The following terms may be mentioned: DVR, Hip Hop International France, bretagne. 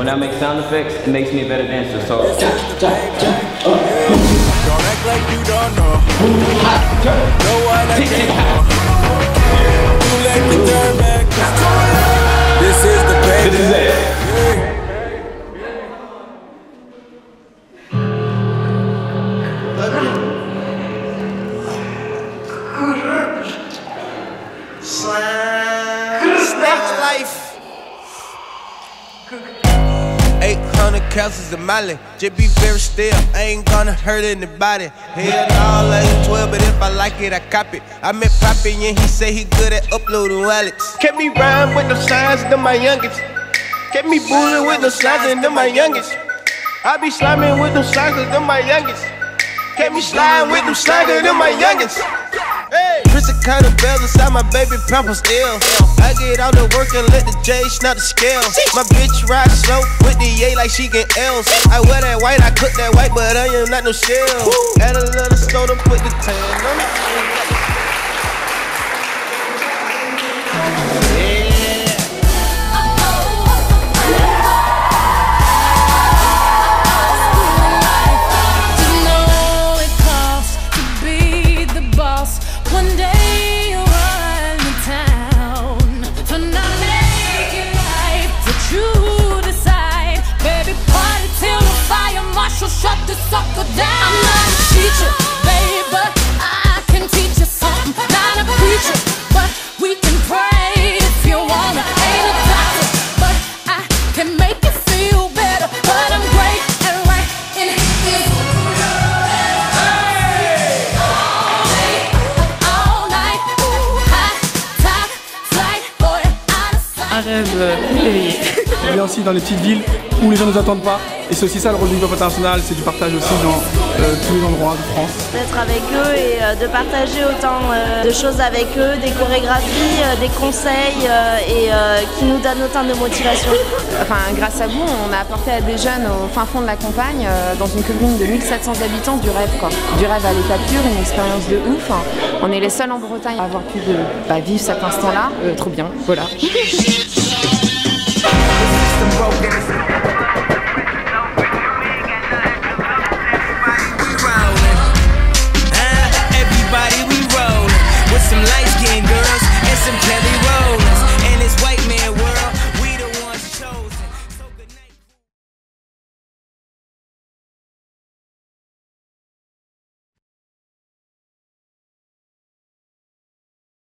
When I make sound effects, it makes me a better dancer, so. Don't act like you don't know. No, I like you more. You like the turn back. This is the baby. This is it. Life. 800 couches of Molly, just be very still. I ain't gonna hurt anybody. Hell no, I ain't 12, but if I like it, I cop it. I met Poppy and he say he good at uploading wallets. Kept me rhyme with the signs to my youngest. Kept me bullying with the signs and them my youngest. I be sliming with them signs and them my youngest. Kept me sliding with them signs and them my youngest. Prison kind of bells inside my baby pampers ill. I get out of work and let the J snap the scale. My bitch ride slow with the A like she get L's. I wear that white, I cook that white, but I am not no shell. Add a little soda, put the tan on me. Shut the sucker down. I'm not a teacher, baby, but I can teach you something. Not a preacher, but we can pray if you wanna. Ain't a doctor, but I can make you feel better. But I'm great and right in it. All day, all night, high, top, flight, boy, out of sight. Un rêve éveillé. On vient aussi dans les petites villes où les gens ne nous attendent pas. Et c'est aussi ça le rôle du hip-hop international, c'est du partage aussi dans tous les endroits de France. D'être avec eux et de partager autant de choses avec eux, des chorégraphies, des conseils et qui nous donnent autant de motivation. Enfin, grâce à vous, on a apporté à des jeunes au fin fond de la campagne, dans une commune de 1700 habitants, du rêve quoi. Du rêve à l'état pur, une expérience de ouf. On est les seuls en Bretagne à avoir pu vivre cet instant-là. Trop bien, voilà.